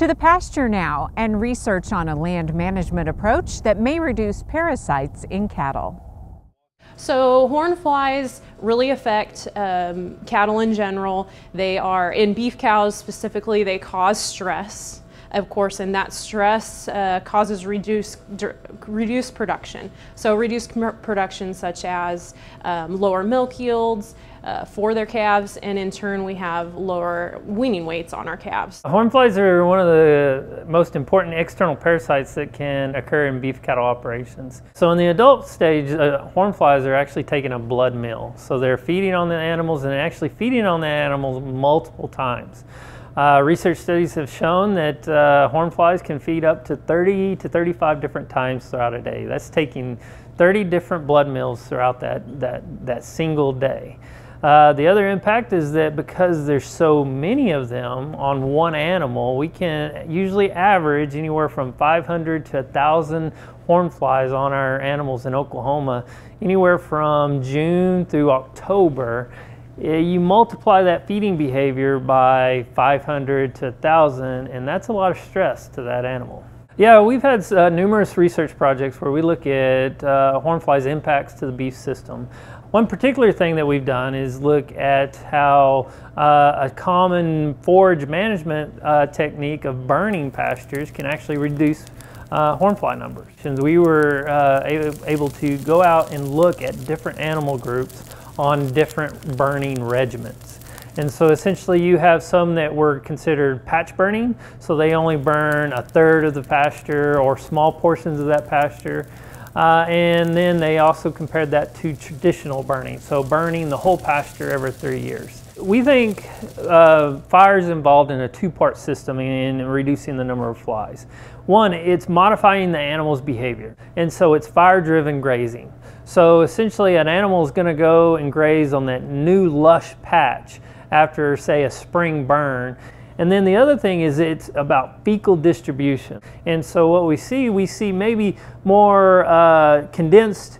to the pasture now and research on a land management approach that may reduce parasites in cattle. So horn flies really affect cattle in general. They are, in beef cows specifically, they cause stress, of course, and that stress causes reduced production. So reduced production such as lower milk yields for their calves, and in turn we have lower weaning weights on our calves. Horn flies are one of the most important external parasites that can occur in beef cattle operations. So in the adult stage, horn flies are actually taking a blood meal. So they're feeding on the animals and actually feeding on the animals multiple times. Research studies have shown that horn flies can feed up to 30 to 35 different times throughout a day. That's taking 30 different blood meals throughout that single day. The other impact is that because there's so many of them on one animal, we can usually average anywhere from 500 to 1,000 horn flies on our animals in Oklahoma, anywhere from June through October. You multiply that feeding behavior by 500 to 1,000, and that's a lot of stress to that animal. Yeah, we've had numerous research projects where we look at horn flies' impacts to the beef system. One particular thing that we've done is look at how a common forage management technique of burning pastures can actually reduce horn fly numbers. And we were able to go out and look at different animal groups on different burning regimens. And so essentially you have some that were considered patch burning, so they only burn a third of the pasture or small portions of that pasture. And then they also compared that to traditional burning, so burning the whole pasture every 3 years. We think fire is involved in a two-part system in reducing the number of flies. One, it's modifying the animal's behavior, and so it's fire-driven grazing. So essentially an animal is going to go and graze on that new lush patch after, say, a spring burn. And then the other thing is it's about fecal distribution. And so what we see maybe more condensed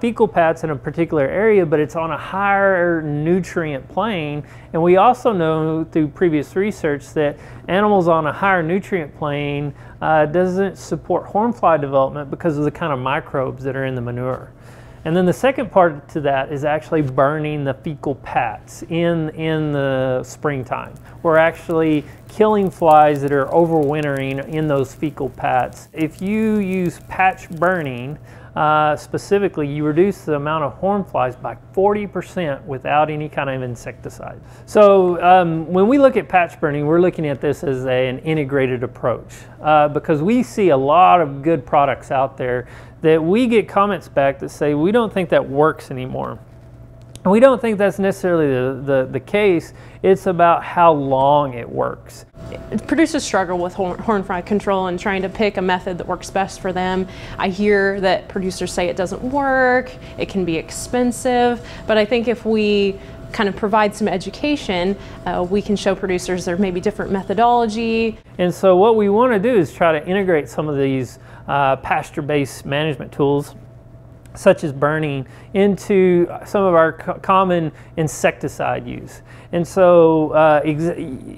fecal pads in a particular area, but it's on a higher nutrient plane. And we also know through previous research that animals on a higher nutrient plane doesn't support horn fly development because of the kind of microbes that are in the manure. And then the second part to that is actually burning the fecal pats in the springtime. We're actually killing flies that are overwintering in those fecal pats. If you use patch burning, specifically, you reduce the amount of horn flies by 40% without any kind of insecticide. So when we look at patch burning, we're looking at this as an integrated approach because we see a lot of good products out there that we get comments back that say, we don't think that works anymore. We don't think that's necessarily the case. It's about how long it works. Producers struggle with horn fly control and trying to pick a method that works best for them. I hear that producers say it doesn't work, it can be expensive, but I think if we kind of provide some education, we can show producers there may be different methodology. And so what we want to do is try to integrate some of these pasture-based management tools such as burning into some of our common insecticide use. And so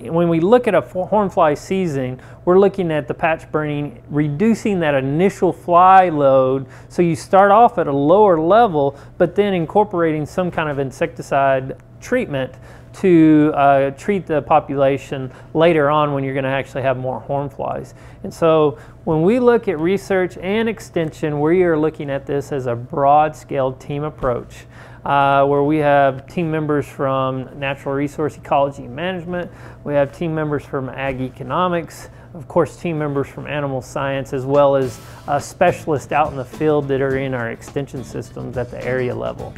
when we look at a horn fly season, we're looking at the patch burning, reducing that initial fly load. So you start off at a lower level, but then incorporating some kind of insecticide treatment to treat the population later on when you're going to actually have more horn flies. And so when we look at research and extension, we are looking at this as a broad-scale team approach where we have team members from natural resource ecology and management, we have team members from ag economics, of course team members from animal science, as well as specialists out in the field that are in our extension systems at the area level.